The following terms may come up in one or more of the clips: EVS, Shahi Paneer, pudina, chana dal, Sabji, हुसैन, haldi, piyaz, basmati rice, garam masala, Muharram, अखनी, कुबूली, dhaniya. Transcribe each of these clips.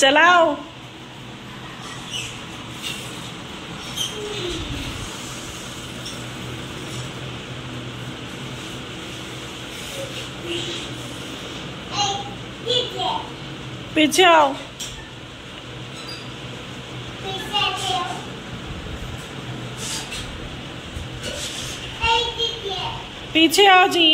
चलाओ। पीछे आओ। पीछे आओ जी।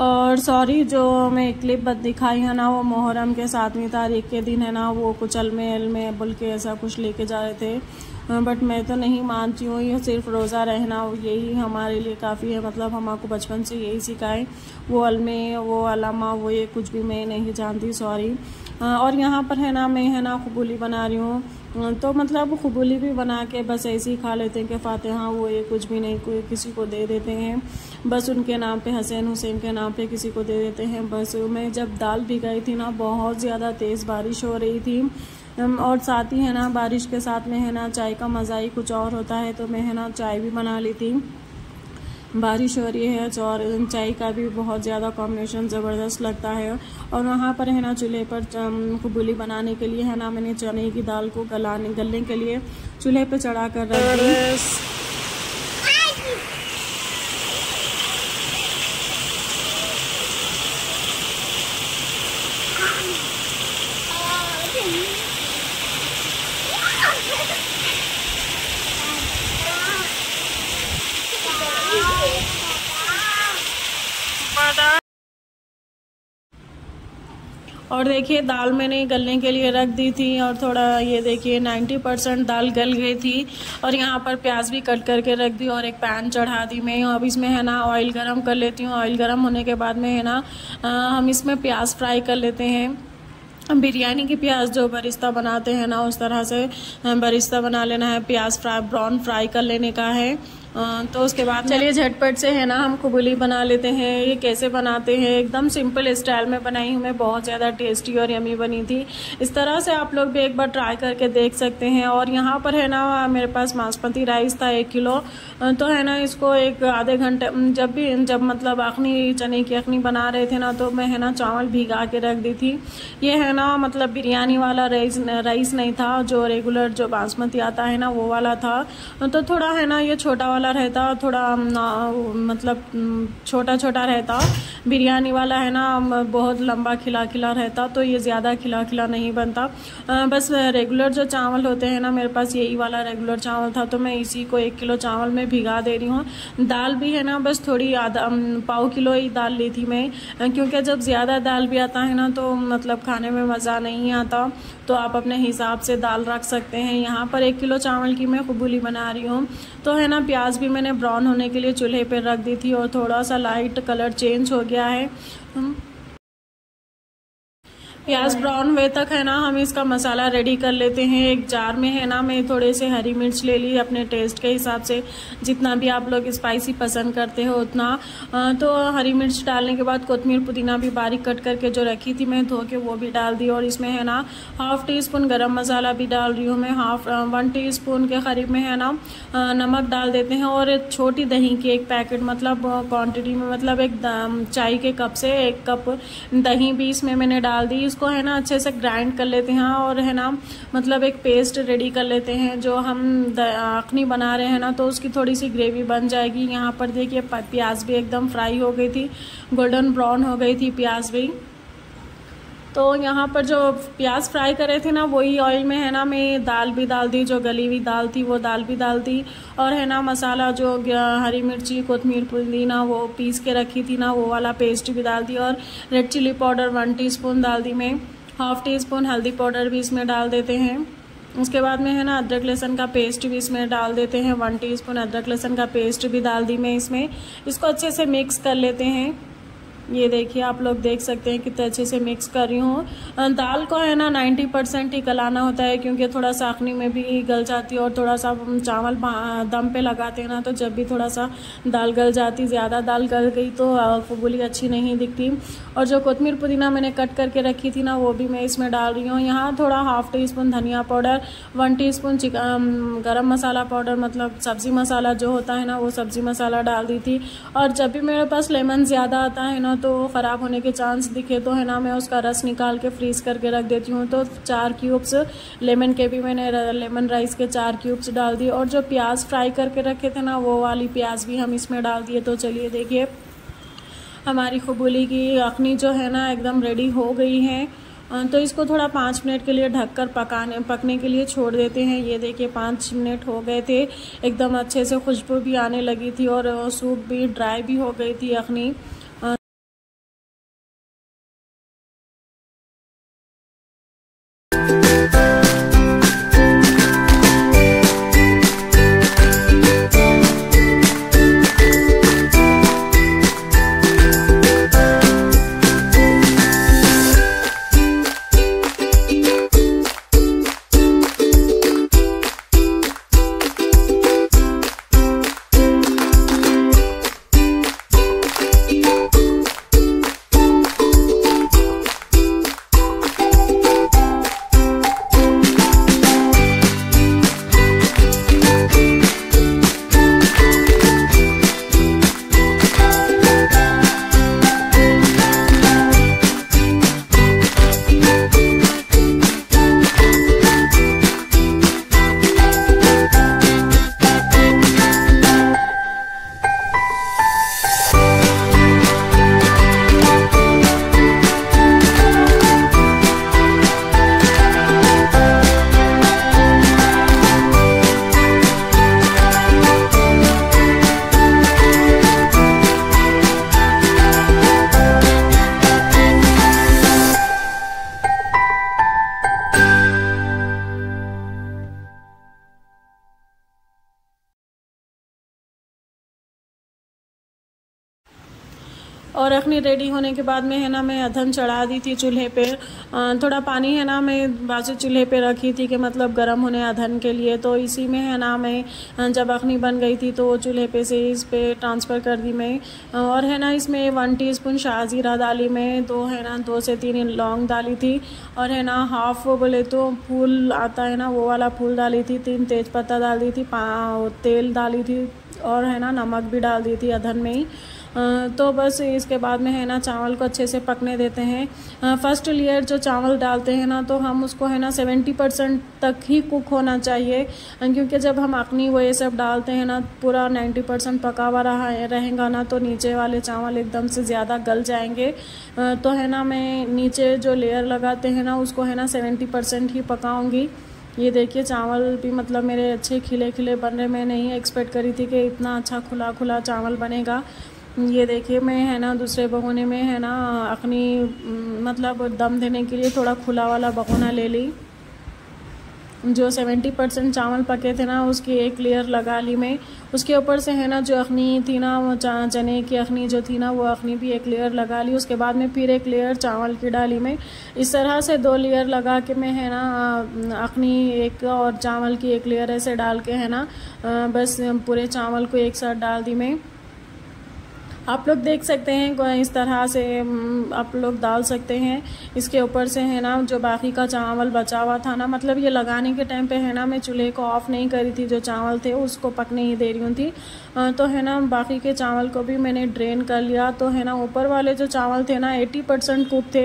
और सॉरी, जो मैं क्लिप दिखाई है ना, वो मुहर्रम के 7वीं तारीख के दिन है ना, वो कुछ अलमे-अलमे बोल के ऐसा कुछ लेके जा रहे थे। बट मैं तो नहीं मानती हूँ, ये सिर्फ रोज़ा रहना यही हमारे लिए काफ़ी है। मतलब हमको बचपन से यही सिखाए। वो अलमे, वो अलामा, वो ये कुछ भी मैं नहीं जानती, सॉरी। और यहाँ पर है ना, मैं है ना कुबूली बना रही हूँ, तो मतलब कुबूली भी बना के बस ऐसे ही खा लेते हैं कि फातिहा वो ये कुछ भी नहीं, कोई किसी को दे देते हैं, बस उनके नाम पे, हसैन हुसैन के नाम पे किसी को दे देते हैं बस। मैं जब दाल भिगाई थी ना, बहुत ज़्यादा तेज़ बारिश हो रही थी, और साथ ही है ना बारिश के साथ में है ना चाय का मज़ा ही कुछ और होता है। तो मैं है ना चाय भी बना ली थी। बारिश हो रही है और चाय का भी बहुत ज़्यादा कॉम्बिनेशन ज़बरदस्त लगता है। और वहाँ पर है ना चूल्हे पर कुबूली बनाने के लिए है ना, मैंने चने की दाल को गलने के लिए चूल्हे पर चढ़ा कर रख दी। और देखिए दाल मैंने गलने के लिए रख दी थी, और थोड़ा ये देखिए 90% दाल गल गई थी। और यहाँ पर प्याज भी कट करके रख दी, और एक पैन चढ़ा दी मैं। अब इसमें है ना ऑयल गरम कर लेती हूँ। ऑयल गरम होने के बाद में है ना हम इसमें प्याज फ्राई कर लेते हैं। बिरयानी की प्याज जो बरिस्ता बनाते हैं ना, उस तरह से बरिस्ता बना लेना है। प्याज फ्राई, ब्राउन फ्राई कर लेने का है। तो उसके बाद चलिए झटपट से है ना हम कुबूली बना लेते हैं। ये कैसे बनाते हैं, एकदम सिंपल स्टाइल में बनाई हूँ मैं। बहुत ज़्यादा टेस्टी और यमी बनी थी। इस तरह से आप लोग भी एक बार ट्राई करके देख सकते हैं। और यहाँ पर है ना मेरे पास बासमती राइस था 1 किलो। तो है ना इसको एक आधे घंटे, जब मतलब अखनी, चने की अखनी बना रहे थे ना, तो मैं है ना चावल भिगा के रख दी थी। ये है ना मतलब बिरयानी वाला राइस नहीं था, जो रेगुलर जो बासमती आता है ना, वो वाला था। तो थोड़ा है ना ये छोटा वाला रहता, थोड़ा मतलब छोटा छोटा रहता। बिरयानी वाला है ना बहुत लंबा खिला खिला रहता, तो ये ज़्यादा खिला खिला नहीं बनता। बस रेगुलर जो चावल होते हैं ना, मेरे पास यही वाला रेगुलर चावल था। तो मैं इसी को 1 किलो चावल में भिगा दे रही हूँ। दाल भी है ना बस थोड़ी ½ किलो ही दाल ली थी मैं, क्योंकि जब ज़्यादा दाल भी आता है ना तो मतलब खाने में मज़ा नहीं आता। तो आप अपने हिसाब से दाल रख सकते हैं। यहाँ पर 1 किलो चावल की मैं कुबूली बना रही हूँ। तो है ना प्याज भी मैंने ब्राउन होने के लिए चूल्हे पर रख दी थी, और थोड़ा सा लाइट कलर चेंज हो गया है। प्याज ब्राउन वे तक है ना हम इसका मसाला रेडी कर लेते हैं। एक जार में है ना मैं थोड़े से हरी मिर्च ले ली अपने टेस्ट के हिसाब से, जितना भी आप लोग स्पाइसी पसंद करते हो उतना। तो हरी मिर्च डालने के बाद कोतमीर पुदीना भी बारीक कट करके जो रखी थी मैं धो के वो भी डाल दी। और इसमें है ना हाफ़ टी स्पून गर्म मसाला भी डाल रही हूँ मैं, 1 टी स्पून के करीब में है ना नमक डाल देते हैं। और छोटी दही की एक पैकेट मतलब क्वान्टिटी में, मतलब एक चाय के कप से 1 कप दही भी इसमें मैंने डाल दी। इसको है ना अच्छे से ग्राइंड कर लेते हैं और है ना मतलब एक पेस्ट रेडी कर लेते हैं। जो हम अखनी बना रहे हैं ना तो उसकी थोड़ी सी ग्रेवी बन जाएगी। यहाँ पर देखिए प्याज भी एकदम फ्राई हो गई थी, गोल्डन ब्राउन हो गई थी प्याज भी। तो यहाँ पर जो प्याज फ्राई करे थे ना वही ऑयल में है ना मैं दाल भी डाल दी, जो गली हुई दाल थी वो दाल भी डाल दी। और है ना मसाला जो हरी मिर्ची कोतमीर पुदीना वो पीस के रखी थी ना वो वाला पेस्ट भी डाल दी। और रेड चिली पाउडर 1 टीस्पून डाल दी मैं, 1/2 टीस्पून हल्दी पाउडर भी इसमें डाल देते हैं। उसके बाद में है ना अदरक लहसुन का पेस्ट भी इसमें डाल देते हैं, 1 टीस्पून अदरक लहसुन का पेस्ट भी डाल दी मैं इसमें। इसको अच्छे से मिक्स कर लेते हैं। ये देखिए आप लोग देख सकते हैं कितने अच्छे से मिक्स कर रही हूँ। दाल को है ना 90% ही गलाना होता है क्योंकि थोड़ा सा अखनी में भी गल जाती है। और थोड़ा सा चावल दम पे लगाते हैं ना तो जब भी थोड़ा सा दाल गल जाती, ज़्यादा दाल गल गई तो कबूली अच्छी नहीं दिखती। और जो कोतमीर पुदीना मैंने कट करके रखी थी ना वो भी मैं इसमें डाल रही हूँ। यहाँ थोड़ा 1/2 टीस्पून धनिया पाउडर, 1 टीस्पून गरम मसाला पाउडर मतलब सब्ज़ी मसाला जो होता है ना वो सब्ज़ी मसाला डाल दी थी। और जब भी मेरे पास लेमन ज़्यादा आता है ना तो ख़राब होने के चांस दिखे तो है ना मैं उसका रस निकाल के फ्रीज़ करके रख देती हूँ। तो 4 क्यूब्स लेमन के भी मैंने लेमन राइस के 4 क्यूब्स डाल दिए। और जो प्याज फ्राई करके रखे थे ना वो वाली प्याज भी हम इसमें डाल दिए। तो चलिए देखिए हमारी कबूली की अखनी जो है ना एकदम रेडी हो गई है। तो इसको थोड़ा 5 मिनट के लिए ढककर पकने के लिए छोड़ देते हैं। ये देखिए 5 मिनट हो गए थे, एकदम अच्छे से खुशबू भी आने लगी थी और सूप भी ड्राई भी हो गई थी अखनी। और अखनी रेडी होने के बाद में है ना मैं अधन चढ़ा दी थी चूल्हे पे। थोड़ा पानी है ना मैं बाजू चूल्हे पे रखी थी कि मतलब गर्म होने अधन के लिए। तो इसी में है ना मैं जब अखनी बन गई थी तो चूल्हे पे से इस पे ट्रांसफ़र कर दी मैं। और है ना इसमें 1 टीस्पून शाह जीरा डाली मैं, 2 से 3 लौंग डाली थी। और है ना 1/2 बोले तो फूल आता है ना वो वाला फूल डाली थी, 3 तेज़पत्ता डाल दी थी, तेल डाली थी और है ना नमक भी डाल दी थी अधन में ही। तो बस इसके बाद में है ना चावल को अच्छे से पकने देते हैं। फर्स्ट लेयर जो चावल डालते हैं ना तो हम उसको है ना 70% तक ही कुक होना चाहिए क्योंकि जब हम अखनी वो ये सब डालते हैं ना पूरा 90% पका हुआ रहेगा ना तो नीचे वाले चावल एकदम से ज़्यादा गल जाएंगे। तो है ना मैं नीचे जो लेयर लगाते हैं ना उसको है ना 70% ही पकाऊँगी। ये देखिए चावल भी मतलब मेरे अच्छे खिले खिले बन रहे, मैं नहीं एक्सपेक्ट करी थी कि इतना अच्छा खुला खुला चावल बनेगा। ये देखिए मैं है ना दूसरे भगोने में है ना अखनी मतलब दम देने के लिए थोड़ा खुला वाला भगोना ले ली। जो 70% चावल पके थे ना उसकी एक लेयर लगा ली मैं। उसके ऊपर से है ना जो अखनी थी ना वो चने की अखनी जो थी ना वो अखनी भी एक लेयर लगा ली। उसके बाद में फिर एक लेयर चावल की डाली मैं। इस तरह से दो लेयर लगा के मैं है ना अखनी एक और चावल की एक लेयर ऐसे डाल के है ना बस पूरे चावल को एक साथ डाल दी मैं। आप लोग देख सकते हैं इस तरह से आप लोग डाल सकते हैं। इसके ऊपर से है ना जो बाकी का चावल बचा हुआ था ना, मतलब ये लगाने के टाइम पे है ना मैं चूल्हे को ऑफ़ नहीं करी थी, जो चावल थे उसको पकने ही दे रही थी, तो है ना बाकी के चावल को भी मैंने ड्रेन कर लिया। तो है ना ऊपर वाले जो चावल थे ना 80% कुक थे,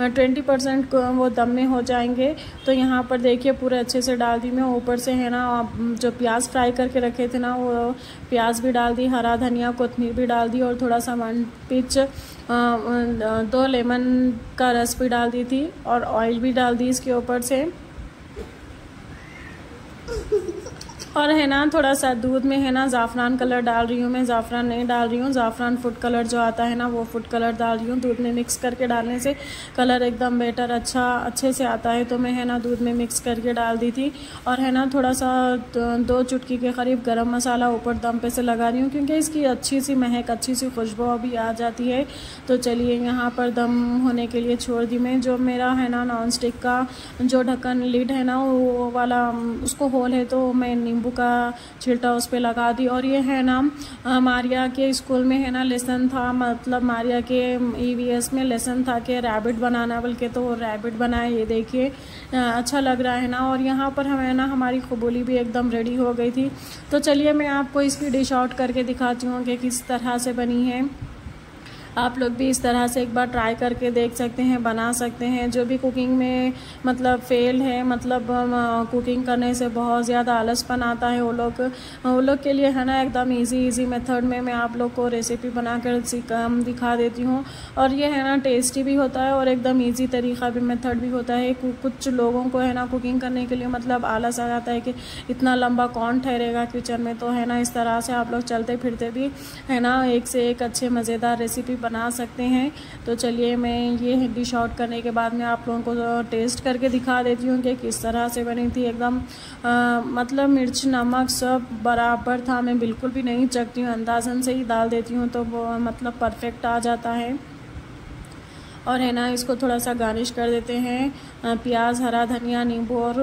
20% वो दम में हो जाएंगे। तो यहाँ पर देखिए पूरे अच्छे से डाल दी मैं। ऊपर से है ना जो प्याज फ्राई करके रखे थे ना वो प्याज भी डाल दी, हरा धनिया कोथमीर भी डाल दी, और थोड़ा सा वन पिच दो लेमन का रस भी डाल दी थी, और ऑयल भी डाल दी इसके ऊपर से। और है ना थोड़ा सा दूध में है ना ज़ाफ़रान कलर डाल रही हूँ मैं, ज़ाफ़रान नहीं डाल रही हूँ, ज़ाफ़रान फूड कलर जो आता है ना वो फूड कलर डाल रही हूँ। दूध में मिक्स करके डालने से कलर एकदम बेटर अच्छा अच्छे से आता है, तो मैं है ना दूध में मिक्स करके डाल दी थी। और है ना थोड़ा सा 2 चुटकी के करीब गरम मसाला ऊपर दम पे से लगा रही हूँ, क्योंकि इसकी अच्छी सी महक अच्छी सी खुशबू भी आ जाती है। तो चलिए यहाँ पर दम होने के लिए छोड़ दी मैं। जो मेरा है ना नॉन स्टिक का जो ढक्कन लिड है ना वो वाला उसको होल है, तो मैं नींबू का छिलका उस पे लगा दी। और ये है ना मारिया के स्कूल में है ना लेसन था, मतलब मारिया के EVS में लेसन था कि रैबिट बनाना बल्कि, तो रैबिट बनाए। ये देखिए अच्छा लग रहा है ना। और यहाँ पर हमें ना हमारी कबूली भी एकदम रेडी हो गई थी। तो चलिए मैं आपको इसकी डिश आउट करके दिखाती हूँ कि किस तरह से बनी है। आप लोग भी इस तरह से एक बार ट्राई करके देख सकते हैं, बना सकते हैं। जो भी कुकिंग में मतलब फेल है, मतलब कुकिंग करने से बहुत ज़्यादा आलसपन आता है, वो लोग के लिए है ना एकदम इजी मेथड में मैं आप लोग को रेसिपी बनाकर दिखा देती हूँ। और ये है ना टेस्टी भी होता है और एकदम इजी तरीक़ा भी मेथड भी होता है। कुछ लोगों को है ना कुकिंग करने के लिए मतलब आलस आ जाता है कि इतना लंबा कौन ठहरेगा किचन में, तो है ना इस तरह से आप लोग चलते फिरते भी है ना एक से एक अच्छे मज़ेदार रेसिपी बना सकते हैं। तो चलिए मैं ये डिश आउट करने के बाद में आप लोगों को टेस्ट करके दिखा देती हूँ कि किस तरह से बनी थी। एकदम मतलब मिर्च नमक सब बराबर था, मैं बिल्कुल भी नहीं चखती हूँ, अंदाज़न से ही डाल देती हूँ, तो मतलब परफेक्ट आ जाता है। और है ना इसको थोड़ा सा गार्निश कर देते हैं प्याज, हरा धनिया, नींबू और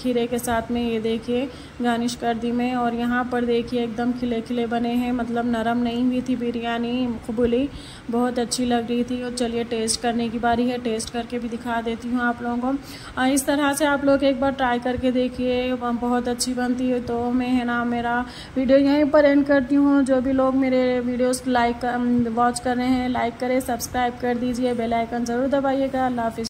खीरे के साथ में। ये देखिए गार्निश कर दी मैं। और यहाँ पर देखिए एकदम खिले खिले बने हैं, मतलब नरम नहीं हुई थी बिरयानी कबूली, बहुत अच्छी लग रही थी। और चलिए टेस्ट करने की बारी है, टेस्ट करके भी दिखा देती हूँ आप लोगों को। इस तरह से आप लोग एक बार ट्राई करके देखिए, बहुत अच्छी बनती है। तो मैं है ना मेरा वीडियो यहीं पर एंड करती हूँ। जो भी लोग मेरे वीडियोज़ लाइक वॉच कर रहे हैं लाइक करें, सब्सक्राइब कर दीजिए, बेल आइकन ज़रूर दबाइएगा। अल्लाह हाफिज़।